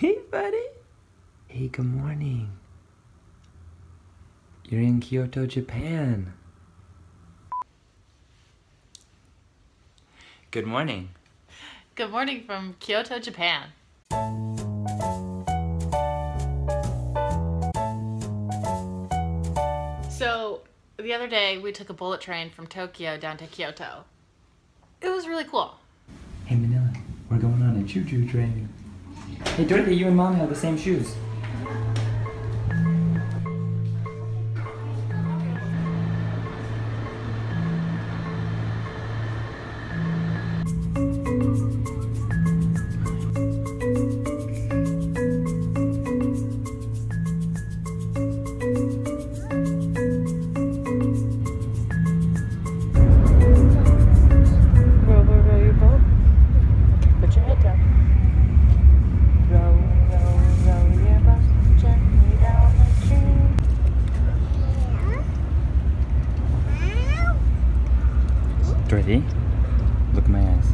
Hey, buddy. Hey, good morning. You're in Kyoto, Japan. Good morning. Good morning from Kyoto, Japan. So, the other day we took a bullet train from Tokyo down to Kyoto. It was really cool. Hey, Manila, we're going on a choo-choo train. Hey, Dorothy, you and Mom have the same shoes. Dorothy, look at my eyes.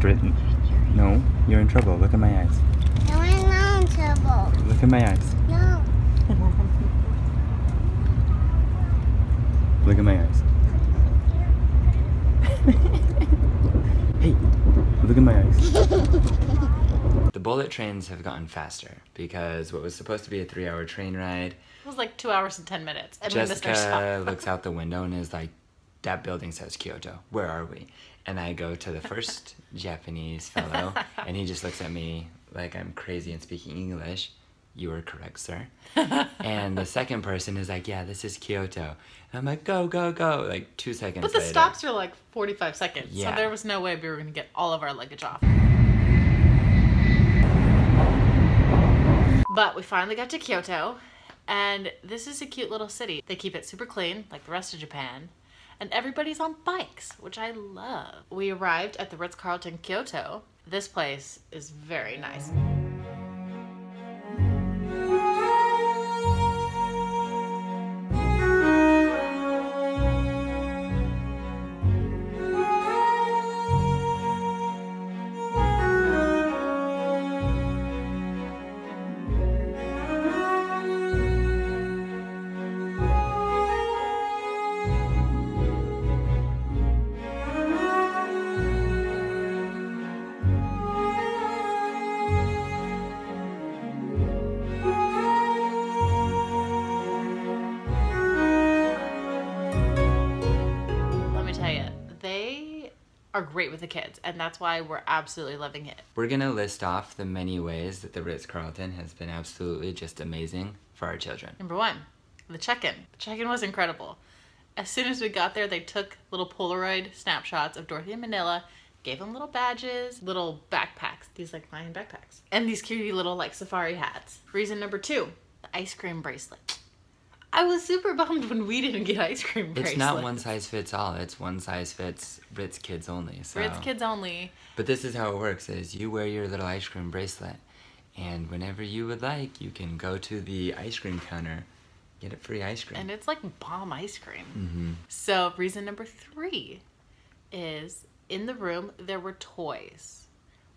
Dorothy, no, you're in trouble. Look at my eyes. No, I'm not in trouble. Look at my eyes. No. Look at my eyes. Hey, look at my eyes. The bullet trains have gotten faster because what was supposed to be a 3-hour train ride, it was like 2 hours and 10 minutes. And Jessica looks out the window and is like, that building says Kyoto. Where are we? And I go to the first Japanese fellow, and he just looks at me like I'm crazy and speaking English. You were correct, sir. And the second person is like, yeah, this is Kyoto. And I'm like, go, go, go. Like 2 seconds later. But the stops are like 45 seconds. Yeah. So there was no way we were going to get all of our luggage off. But we finally got to Kyoto, and this is a cute little city. They keep it super clean, like the rest of Japan. And everybody's on bikes, which I love. We arrived at the Ritz-Carlton Kyoto. This place is very nice. Are great with the kids, and that's why we're absolutely loving it. We're gonna list off the many ways that the Ritz-Carlton has been absolutely just amazing for our children. Number 1, the check-in. The check-in was incredible. As soon as we got there, they took little Polaroid snapshots of Dorothy and Manila, gave them little badges, little backpacks, these like lion backpacks, and these cutie little like safari hats. Reason number 2, the ice cream bracelet. I was super bummed when we didn't get ice cream bracelets. It's not one size fits all. It's one size fits Ritz kids only. So. Ritz kids only. But this is how it works is you wear your little ice cream bracelet, and whenever you would like, you can go to the ice cream counter, get a free ice cream. And it's like bomb ice cream. Mm-hmm. So reason number 3 is in the room there were toys.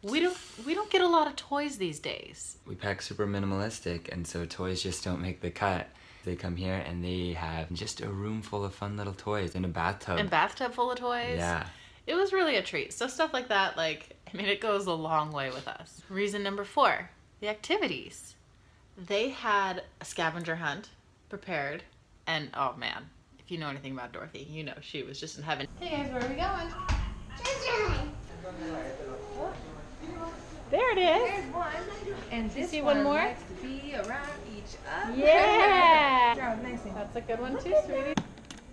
We don't get a lot of toys these days. We pack super minimalistic, and so toys just don't make the cut. They come here and they have just a room full of fun little toys and a bathtub. And bathtub full of toys. Yeah. It was really a treat. So stuff like that, like, I mean, it goes a long way with us. Reason number 4, the activities. They had a scavenger hunt prepared, and oh man, if you know anything about Dorothy, you know she was just in heaven. Hey guys, where are we going? There it is. There's one. And this see one more? Likes to be around each other. Yeah. That's a good one too, sweetie.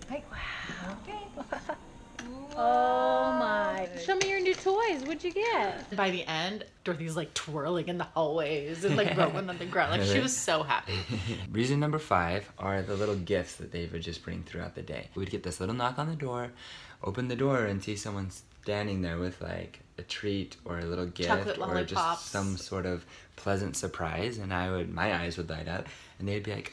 Hey. Wow. Okay. Oh my. Show me your new toys. What'd you get? By the end, Dorothy's like twirling in the hallways and like rolling on the ground. Like she was so happy. Reason number 5 are the little gifts that they would just bring throughout the day. We'd get this little knock on the door, open the door and see someone standing there with like a treat or a little gift or just some sort of pleasant surprise, and my eyes would light up, and they'd be like,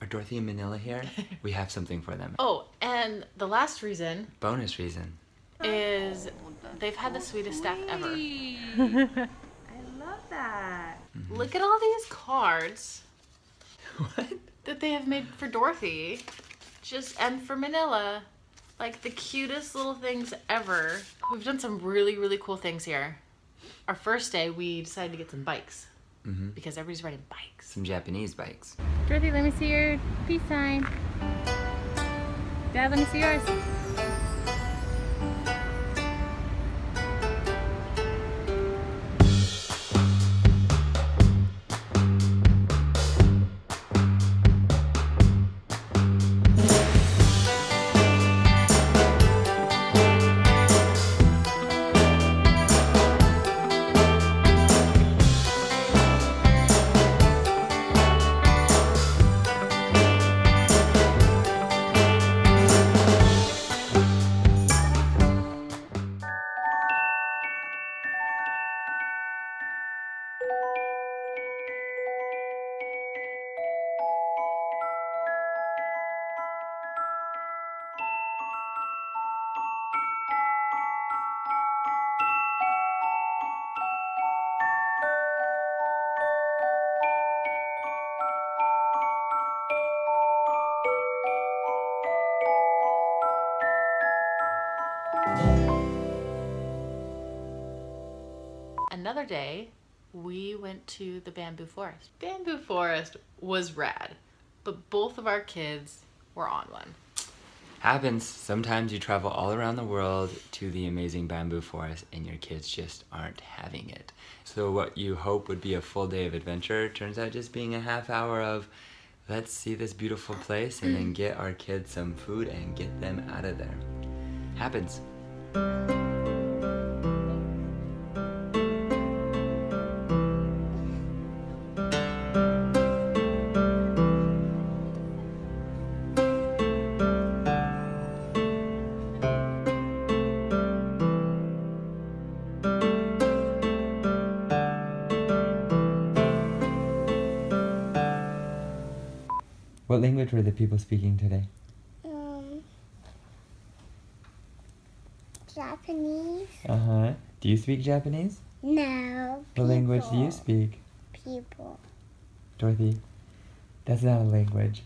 are Dorothy and Manila here? We have something for them. Oh, and the last reason, bonus reason, is they've had the sweetest staff ever. I love that. Mm-hmm. Look at all these cards. What? That they have made for Dorothy. And for Manila. Like the cutest little things ever. We've done some really, really cool things here. Our first day, we decided to get some bikes. Mm-hmm. Because everybody's riding bikes. Some Japanese bikes. Dorothy, let me see your peace sign. Dad, let me see yours. Another day, we went to the bamboo forest. Bamboo forest was rad, but both of our kids were on one. Happens. Sometimes you travel all around the world to the amazing bamboo forest and your kids just aren't having it. So what you hope would be a full day of adventure turns out just being a half hour of, let's see this beautiful place and then get our kids some food and get them out of there. Happens. What language were the people speaking today? Japanese. Uh-huh. Do you speak Japanese? No. What language do you speak? People. Dorothy, that's not a language.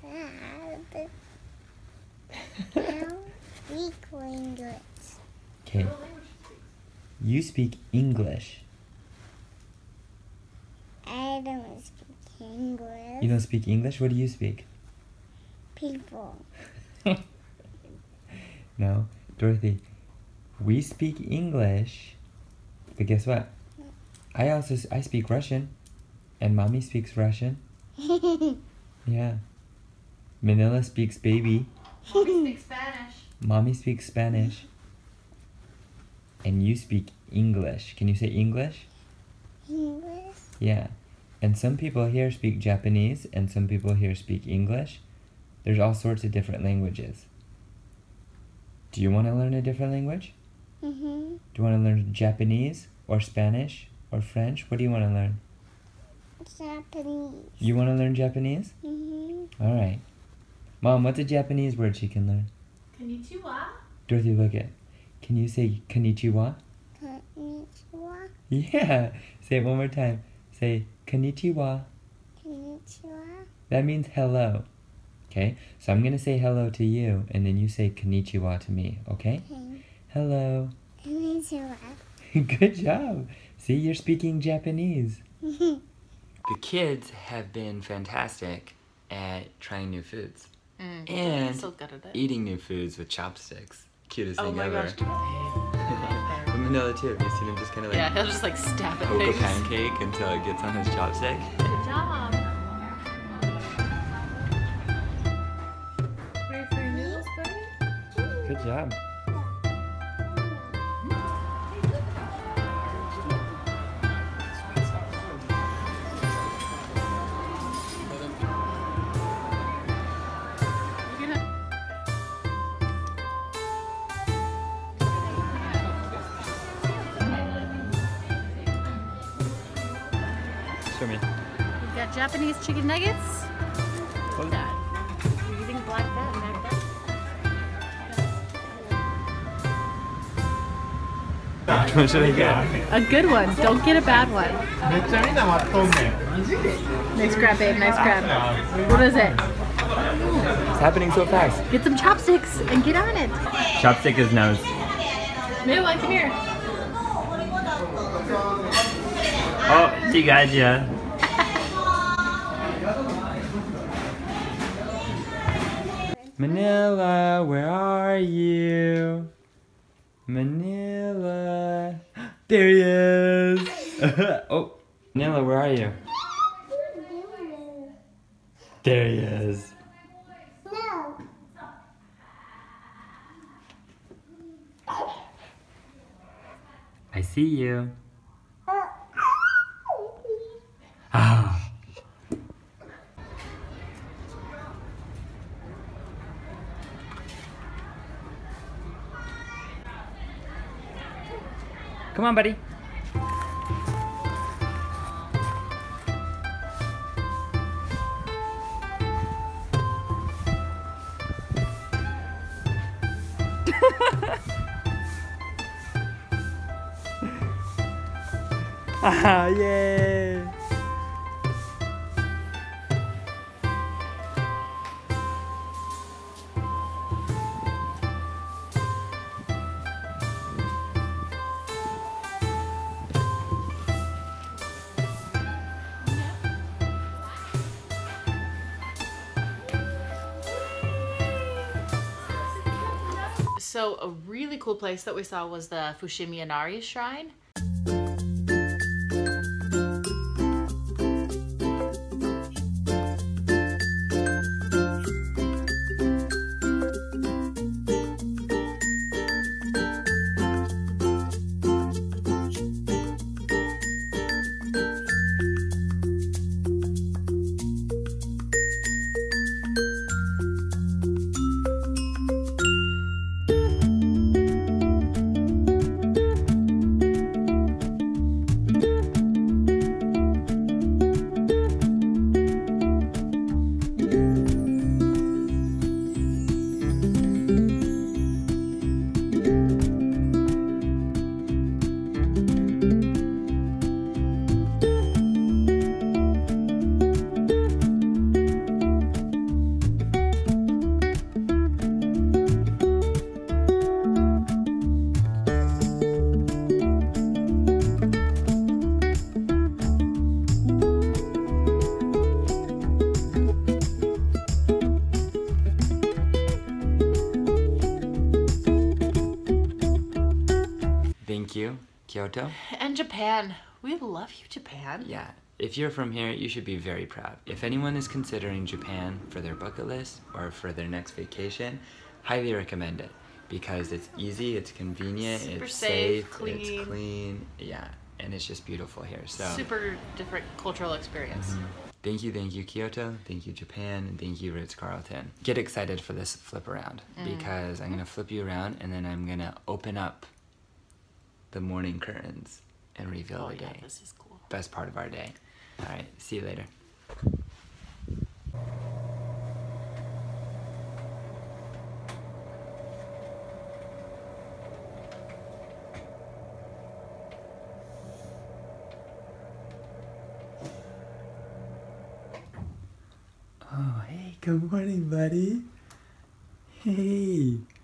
Dad, I don't speak language. Okay. You speak English. I don't speak English. You don't speak English? What do you speak? People. No, Dorothy, we speak English, but guess what? I speak Russian, and Mommy speaks Russian. Yeah. Manila speaks baby. Mommy speaks Spanish. Mommy speaks Spanish. And you speak English. Can you say English? English? Yeah. And some people here speak Japanese, and some people here speak English. There's all sorts of different languages. Do you want to learn a different language? Mm-hmm. Do you want to learn Japanese, or Spanish, or French? What do you want to learn? Japanese. You want to learn Japanese? Mm-hmm. All right. Mom, what's a Japanese word she can learn? Konnichiwa. Dorothy, look it. Can you say konnichiwa? Konnichiwa? Yeah. Say it one more time. Say konnichiwa. Konnichiwa. That means hello. Okay? So I'm going to say hello to you, and then you say konnichiwa to me, okay? Okay. Hello. Konnichiwa. Good job. See, you're speaking Japanese. The kids have been fantastic at trying new foods. Mm. And so good at it. Eating new foods with chopsticks. Cutest thing ever. Oh my gosh. But Manila too. Have you seen him just kind of like... Yeah, he'll just like stab at poke things. Poke a pancake until it gets on his chopstick. Good job. Good job. Show me. We've got Japanese chicken nuggets. What's that? What do you think black bat and black bat? Which one should I get? A good one. Don't get a bad one. Nice grab, babe. Nice grab. What is it? It's happening so fast. Get some chopsticks and get on it. Chopstick is nose. Manila, come here. Oh, she got ya. Manila, where are you? Manila. There he is. Oh, Manila, where are you? There he is. No. I see you. Ah. Come on, buddy. Ah, yay! So a really cool place that we saw was the Fushimi Inari Shrine. Thank you, Kyoto. And Japan. We love you, Japan. Yeah. If you're from here, you should be very proud. If anyone is considering Japan for their bucket list or for their next vacation, highly recommend it because it's easy, it's convenient, it's safe, clean. It's clean. Yeah, and it's just beautiful here. So super different cultural experience. Thank you Kyoto, thank you Japan, and thank you Ritz-Carlton. Get excited for this flip around because I'm gonna flip you around and then I'm gonna open up the morning curtains and reveal the day. This is cool. Best part of our day. All right, see you later. Oh, hey, good morning, buddy. Hey.